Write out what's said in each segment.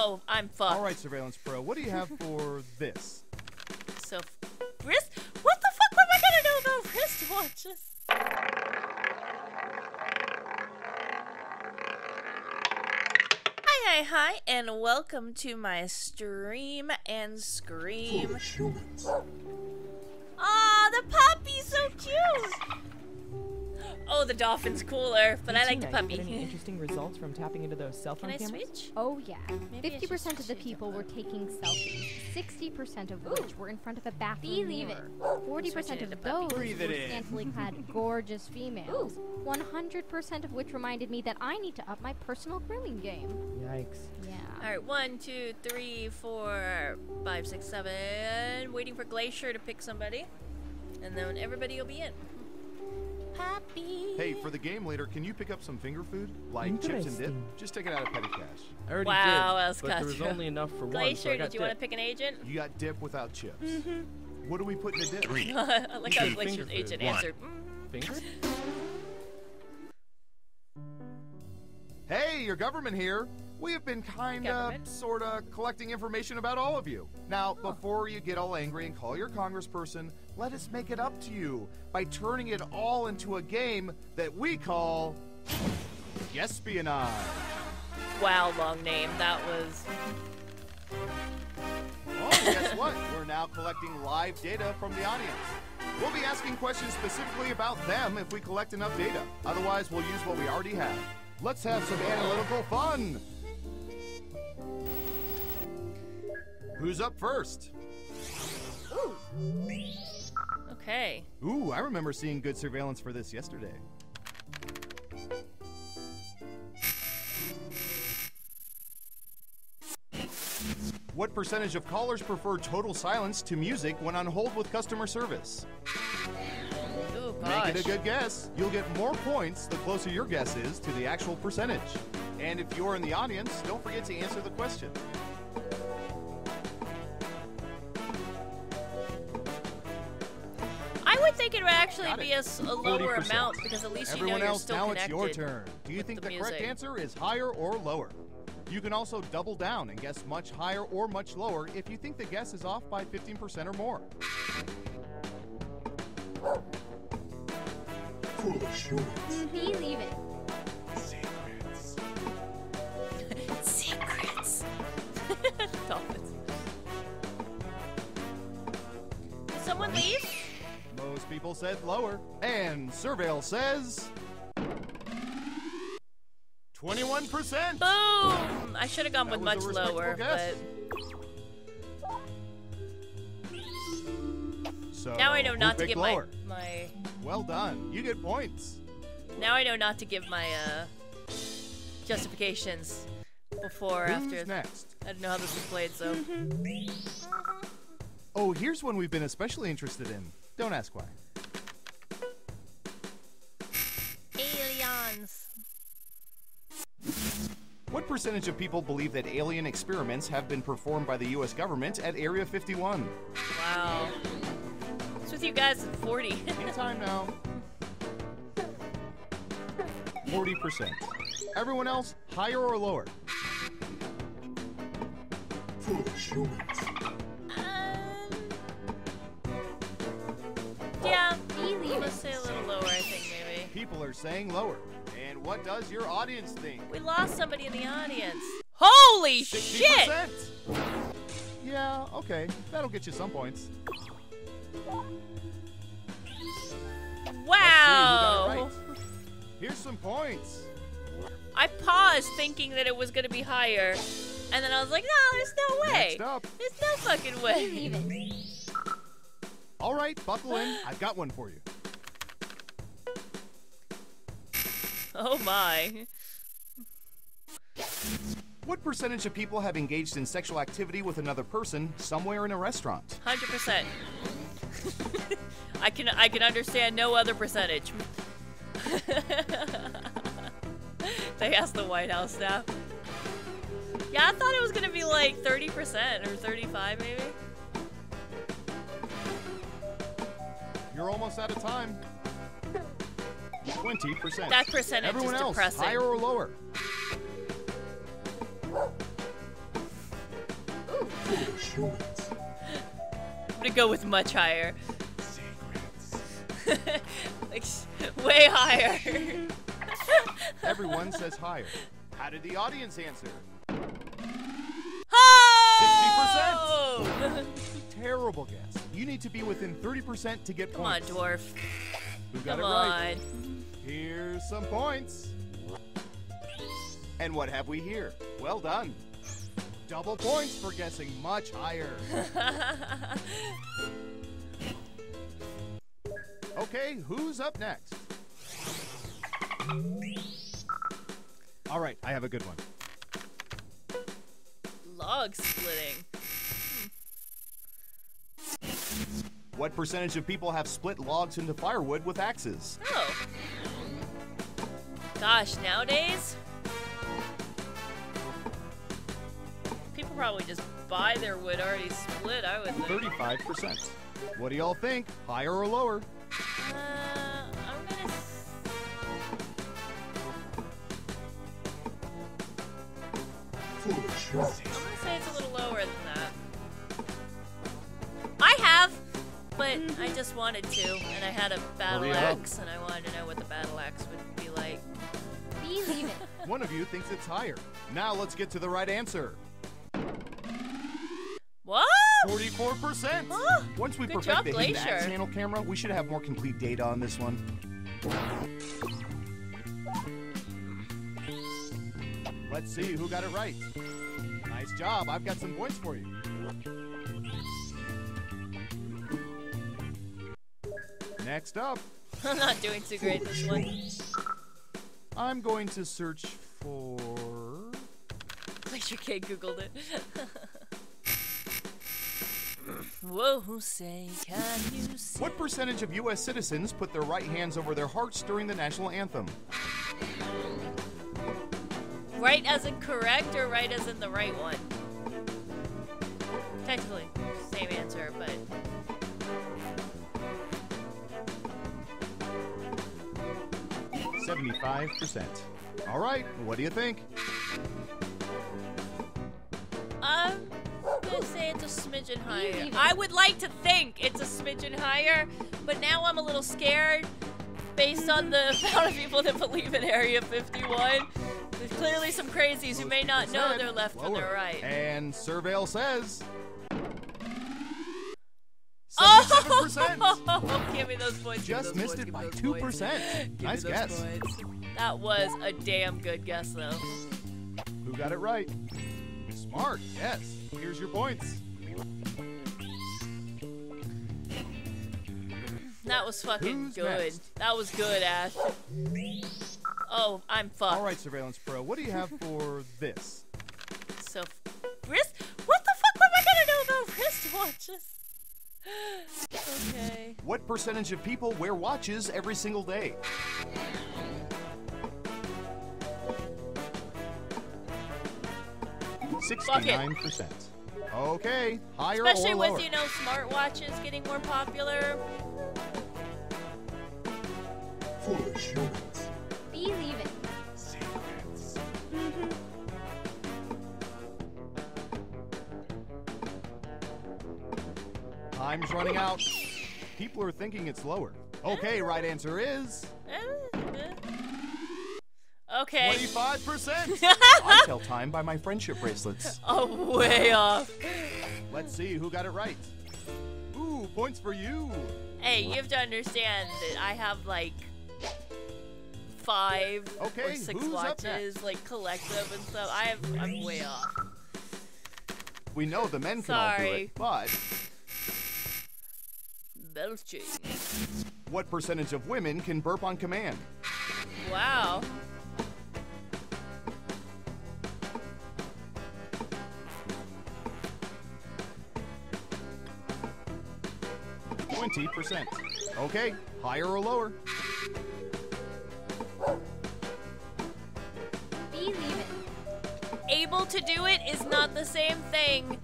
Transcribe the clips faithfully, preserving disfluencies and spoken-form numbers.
Oh, I'm fucked. All right, Surveillance Pro, what do you have for this? So, wrist? What the fuck am I gonna know about wristwatches? Hi, hi, hi, and welcome to my Stream 'N Scream. Aw, the puppy's so cute! Oh, the dolphin's cooler, but I like the puppy. Any interesting results from tapping into those cell phone cameras? Can I switch? Oh yeah. fifty percent of the people were taking selfies. sixty percent of which were in front of a bathroom mirror. forty percent of those were scantily clad, gorgeous females. one hundred percent of which reminded me that I need to up my personal grooming game. Yikes. Yeah. All right, one, two, three, four, five, six, seven. Waiting for Glacier to pick somebody, and then everybody will be in. Happy. Hey, for the game later, can you pick up some finger food? Like chips and dip? Just take it out of petty cash. I already wow, did, but there was only enough for Glacier, one, so I got did you dip. Want to pick an agent? You got dip without chips. Mm-hmm. What do we put in a dip? Three. I like how Glacier's agent one. Answered. Finger? Hey, your government here. We have been kinda, sorta, collecting information about all of you. Now, oh. before you get all angry and call your congressperson, let us make it up to you by turning it all into a game that we call Guesspionage. Wow, long name, that was... Well, guess what? We're now collecting live data from the audience. We'll be asking questions specifically about them if we collect enough data. Otherwise, we'll use what we already have. Let's have some analytical fun! Who's up first? Ooh. Okay. Ooh, I remember seeing good surveillance for this yesterday. What percentage of callers prefer total silence to music when on hold with customer service? Ooh, gosh. Make it a good guess. You'll get more points the closer your guess is to the actual percentage. And if you're in the audience, don't forget to answer the question. I think it would actually be a, a lower forty percent. Amount because at least Everyone you know you're else, still now connected. Now it's your turn. Do you think the, the correct answer is higher or lower? You can also double down and guess much higher or much lower if you think the guess is off by fifteen percent or more. Foolish. Believe it. Secrets. Secrets. Dolphins. Did someone leave? Most people said lower, and Surveil says twenty-one percent. Boom! I should have gone that with much lower, guess. But so now I know not to give my, my. Well done. You get points. Now I know not to give my uh, justifications before or after. Who's next? I don't know how this was played, so. Oh, here's one we've been especially interested in. Don't ask why. Aliens. What percentage of people believe that alien experiments have been performed by the U S government at Area fifty-one? Wow. It's with you guys at forty. Any time now. forty percent. Everyone else, higher or lower? Foolish humans. Yeah, let's say a little lower, I think, maybe. People are saying lower. And what does your audience think? We lost somebody in the audience. Holy shit! Yeah, okay. That'll get you some points. Wow! Right. Here's some points. I paused thinking that it was going to be higher. And then I was like, no, there's no way. Next up. There's no fucking way. All right, buckle in. I've got one for you. Oh my. What percentage of people have engaged in sexual activity with another person somewhere in a restaurant? one hundred percent. I can I can understand no other percentage. They asked the White House now. Yeah, I thought it was going to be like thirty percent or thirty-five maybe. You're almost out of time. twenty percent. That percentage Everyone is depressing. Everyone else, higher or lower? Secrets. I'm gonna go with much higher. Secrets. Like, way higher. Everyone says higher. How did the audience answer? Oh! fifty percent! Terrible guess. You need to be within thirty percent to get Come points. Come on, dwarf. Who got Come it right? On. Here's some points. And what have we here? Well done. Double points for guessing much higher. Okay, who's up next? All right, I have a good one. Log splitting. What percentage of people have split logs into firewood with axes? Oh. Gosh, nowadays? People probably just buy their wood already split, I would think. thirty-five percent. What do y'all think? Higher or lower? Uh, I'm gonna... S I'm gonna say it's a little lower than that. I have, but I just wanted to, and I had a battle axe, and I wanted to know what the battle axe would be like. Even. One of you thinks it's higher. Now let's get to the right answer. What? forty-four percent. Oh, once we perfect job, the hidden axe handle camera, we should have more complete data on this one. Let's see who got it right. Nice job. I've got some points for you. Next up. I'm not doing too great this one. I'm going to search for... I sure kid Googled it. Whoa, say, can you say? What percentage of U S citizens put their right hands over their hearts during the national anthem? Right as in correct or right as in the right one? Technically, same answer, but... seventy-five percent. All right, what do you think? I'm gonna say it's a smidgen higher. I would like to think it's a smidgen higher, but now I'm a little scared based on the amount of people that believe in Area fifty-one. There's clearly some crazies who may not know their left and their right. And Surveil says... seventy-seven percent. Oh, give me those points. Just those missed boys, it by two percent. Nice guess. Boys. That was a damn good guess, though. Who got it right? Smart, yes. Here's your points. That was fucking Who's good. Next? That was good, Ash. Oh, I'm fucked. All right, Surveillance Pro, what do you have for this? So, wrist? What the fuck am I gonna know about wristwatches? Okay. What percentage of people wear watches every single day? sixty-nine percent. Okay, higher or lower? Especially with, you know, smartwatches getting more popular. Foolish humans. Believe it. Secrets. Mm-hmm. Time's running out. People are thinking it's lower. Okay, right answer is... Okay. twenty-five percent. I tell time by my friendship bracelets. Oh, way off. Let's see who got it right. Ooh, points for you. Hey, you have to understand that I have like five okay, or six watches, like collective and stuff. I have, I'm way off. We know the men can Sorry. all do it, but... Belching. What percentage of women can burp on command? Wow. twenty percent. Okay, higher or lower? Believe it. Able to do it is not the same thing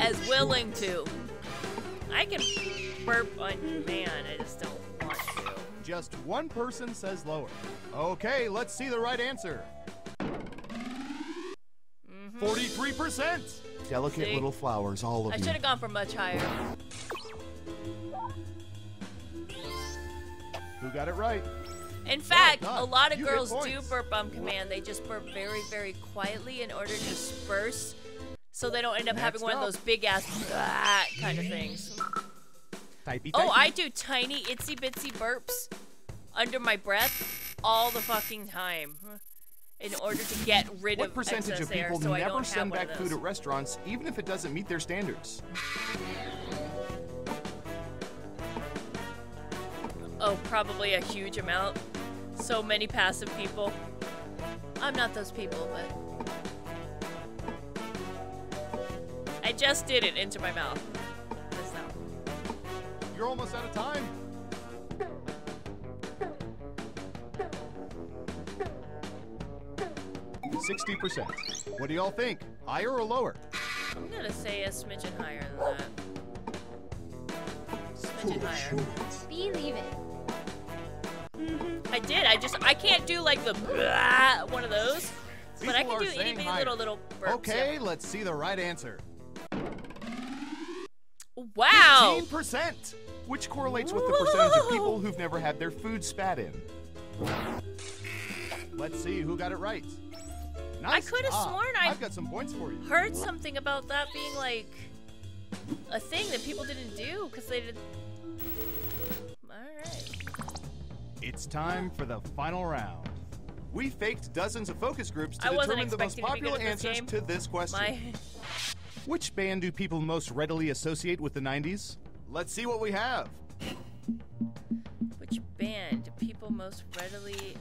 as willing to. I can... burp on man, I just don't want to. Just one person says lower. Okay, let's see the right answer. Mm forty-three percent. Delicate See? Little flowers, all of I you. I should have gone for much higher. Who got it right? In fact, oh, a lot of you girls do burp on command. They just burp very, very quietly in order to disperse so they don't end up Next having one up. Of those big-ass kind of things. Typey, typey. Oh, I do tiny, itsy-bitsy burps under my breath all the fucking time in order to get rid what of excess air. What percentage of people so never send back food at restaurants even if it doesn't meet their standards? Oh, probably a huge amount. So many passive people. I'm not those people, but... I just did it into my mouth. That's not... You're almost out of time. sixty percent. What do y'all think? Higher or lower? I'm gonna say a smidgen higher than that. Smidgen higher. Believe it. I did. I just I can't do like the blah, one of those, People but I can do itty bitty little little burps. Okay, yeah. Let's see the right answer. Wow. fifteen percent, which correlates with the percentage of people who've never had their food spat in. Let's see who got it right. Nice I could have sworn I I've got some points for you. Heard something about that being like a thing that people didn't do because they didn't. All right. It's time for the final round. We faked dozens of focus groups to determine the most popular answers to this question. My... Which band do people most readily associate with the nineties? Let's see what we have. Which band do people most readily...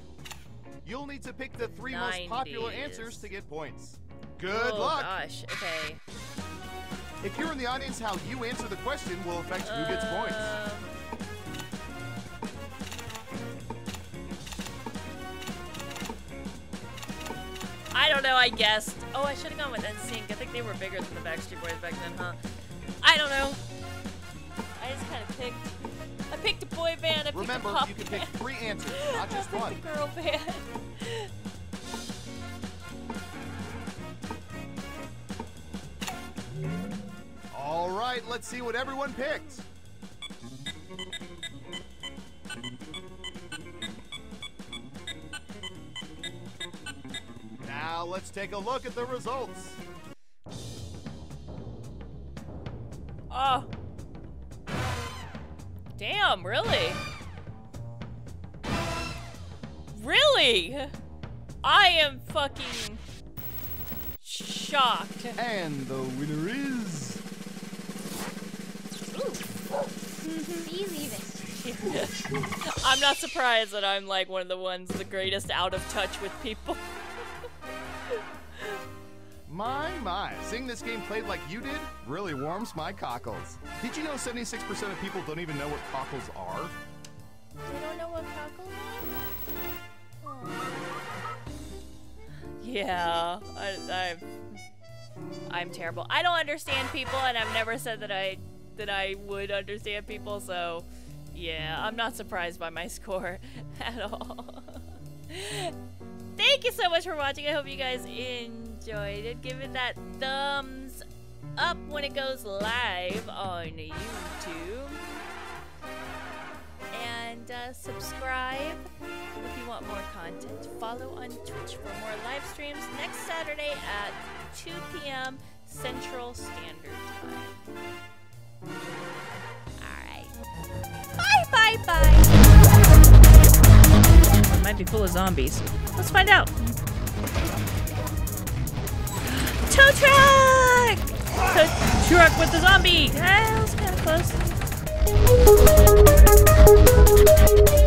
You'll need to pick the three nineties most popular answers to get points. Good oh, luck. Gosh, okay. If you're in the audience, how you answer the question will affect who gets uh... points. I don't know, I guessed. Oh, I should have gone with N Sync. I think they were bigger than the Backstreet Boys back then, huh? I don't know. I just kind of picked. I picked a boy band, I picked Remember, a pop band. Remember, you can pick three answers, not just one. I picked a girl band. All right, let's see what everyone picked. Now let's take a look at the results. Oh. Damn, really? Really? I am fucking shocked. And the winner is... Believe it. I'm not surprised that I'm like one of the ones the greatest out of touch with people. My, my, seeing this game played like you did really warms my cockles. Did you know seventy-six percent of people don't even know what cockles are? They don't know what cockles are? Oh. Yeah, I, I, I'm terrible. I don't understand people, and I've never said that I, that I would understand people, so yeah, I'm not surprised by my score at all. Thank you so much for watching. I hope you guys enjoyed it. Give it that thumbs up when it goes live on YouTube. And uh, subscribe if you want more content. Follow on Twitch for more live streams next Saturday at two P M Central Standard Time. Alright. Bye, bye, bye. It might be full of zombies. Let's find out. Tow truck! Tow truck with the zombie! Ah, that was kind of close.